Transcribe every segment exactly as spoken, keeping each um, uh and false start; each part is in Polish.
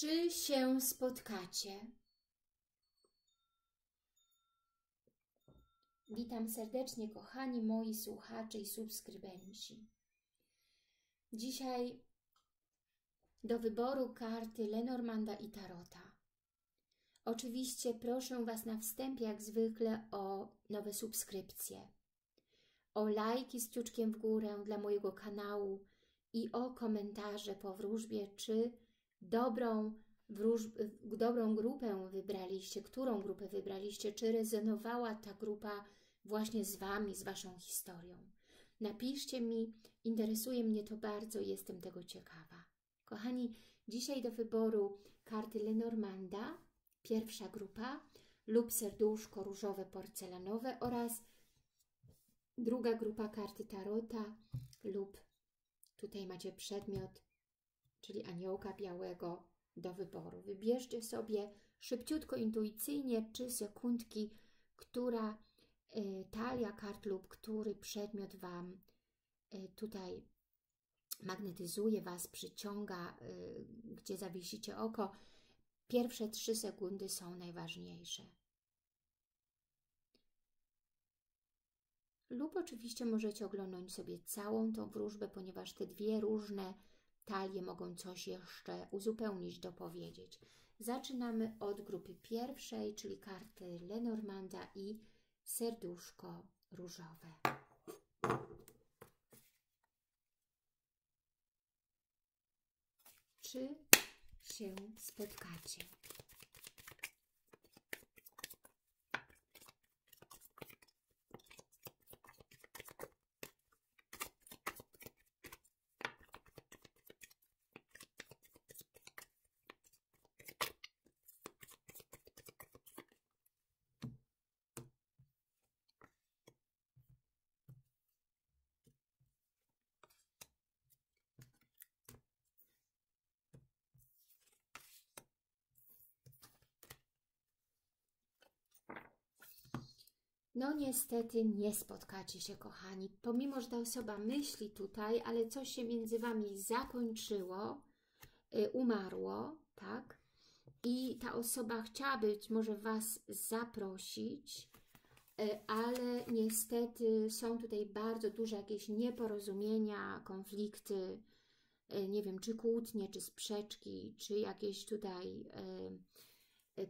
czy się spotkacie. Witam serdecznie, kochani moi słuchacze i subskrybenci. Dzisiaj do wyboru karty Lenormanda i Tarota. Oczywiście proszę Was na wstępie jak zwykle o nowe subskrypcje, o lajki z kciuczkiem w górę dla mojego kanału i o komentarze po wróżbie, czy dobrą, wróżb, dobrą grupę wybraliście, którą grupę wybraliście, czy rezonowała ta grupa właśnie z Wami, z Waszą historią. Napiszcie mi, interesuje mnie to bardzo, jestem tego ciekawa. Kochani, dzisiaj do wyboru karty Lenormanda, pierwsza grupa, lub serduszko różowe porcelanowe, oraz druga grupa karty Tarota lub tutaj macie przedmiot, czyli aniołka białego do wyboru. Wybierzcie sobie szybciutko, intuicyjnie, czy sekundki, która y, talia kart lub który przedmiot Wam y, tutaj magnetyzuje, Was przyciąga, y, gdzie zawiesicie oko. Pierwsze trzy sekundy są najważniejsze. Lub oczywiście możecie oglądać sobie całą tą wróżbę, ponieważ te dwie różne talie mogą coś jeszcze uzupełnić, dopowiedzieć. Zaczynamy od grupy pierwszej, czyli karty Lenormanda i serduszko różowe. Czy się spotkacie? No niestety nie spotkacie się, kochani, pomimo że ta osoba myśli tutaj, ale coś się między Wami zakończyło, umarło, tak? I ta osoba chciała być może Was zaprosić, ale niestety są tutaj bardzo duże jakieś nieporozumienia, konflikty, nie wiem, czy kłótnie, czy sprzeczki, czy jakieś tutaj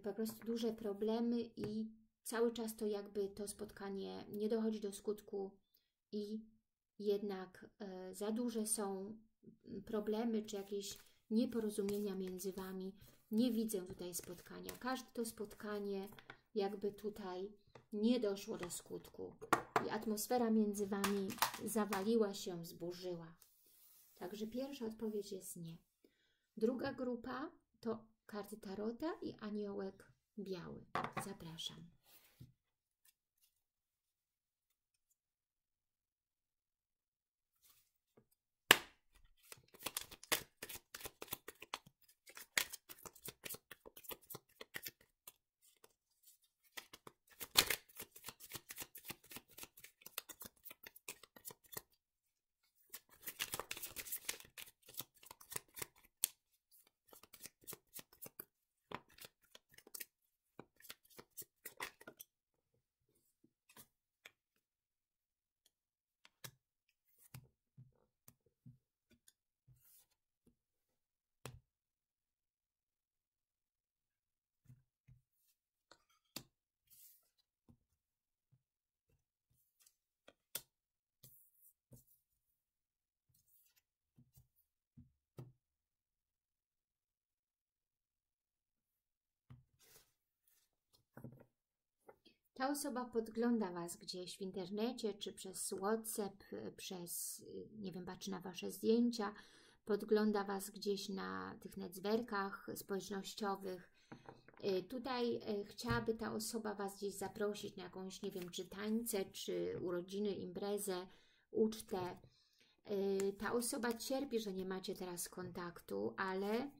po prostu duże problemy i cały czas to jakby to spotkanie nie dochodzi do skutku i jednak za duże są problemy czy jakieś nieporozumienia między Wami. Nie widzę tutaj spotkania. Każde to spotkanie jakby tutaj nie doszło do skutku. I atmosfera między Wami zawaliła się, zburzyła. Także pierwsza odpowiedź jest nie. Druga grupa to karty Tarota i aniołek biały. Zapraszam. Ta osoba podgląda Was gdzieś w internecie, czy przez WhatsApp, przez, nie wiem, patrzy na Wasze zdjęcia, podgląda Was gdzieś na tych netzwerkach społecznościowych. Tutaj chciałaby ta osoba Was gdzieś zaprosić na jakąś, nie wiem, czy tańce, czy urodziny, imprezę, ucztę. Ta osoba cierpi, że nie macie teraz kontaktu, ale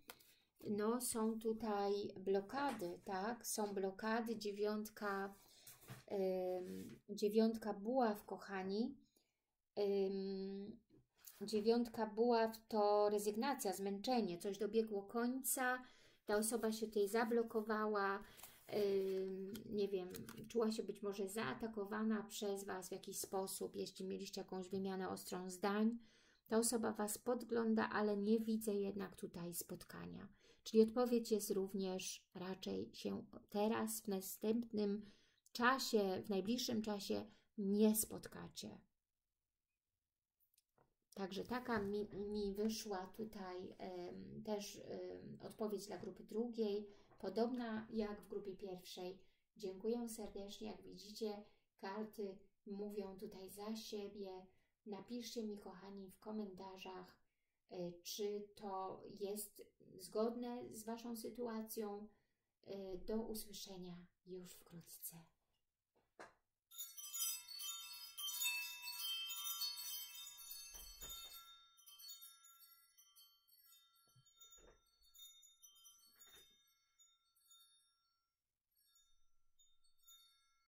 no, są tutaj blokady, tak? Są blokady, dziewiątka... Ym, dziewiątka buław, kochani. Ym, dziewiątka buław to rezygnacja, zmęczenie, coś dobiegło końca. ta osoba się tutaj zablokowała, nie wiem, czuła się być może zaatakowana przez Was w jakiś sposób, jeśli mieliście jakąś wymianę ostrą zdań. Ta osoba Was podgląda, ale nie widzę jednak tutaj spotkania. Czyli odpowiedź jest również raczej się teraz, w następnym czasie, w najbliższym czasie nie spotkacie. Także taka mi, mi wyszła tutaj y, też y, odpowiedź dla grupy drugiej, podobna jak w grupie pierwszej. Dziękuję serdecznie, jak widzicie, karty mówią tutaj za siebie. Napiszcie mi, kochani, w komentarzach, y, czy to jest zgodne z Waszą sytuacją. Y, do usłyszenia już wkrótce.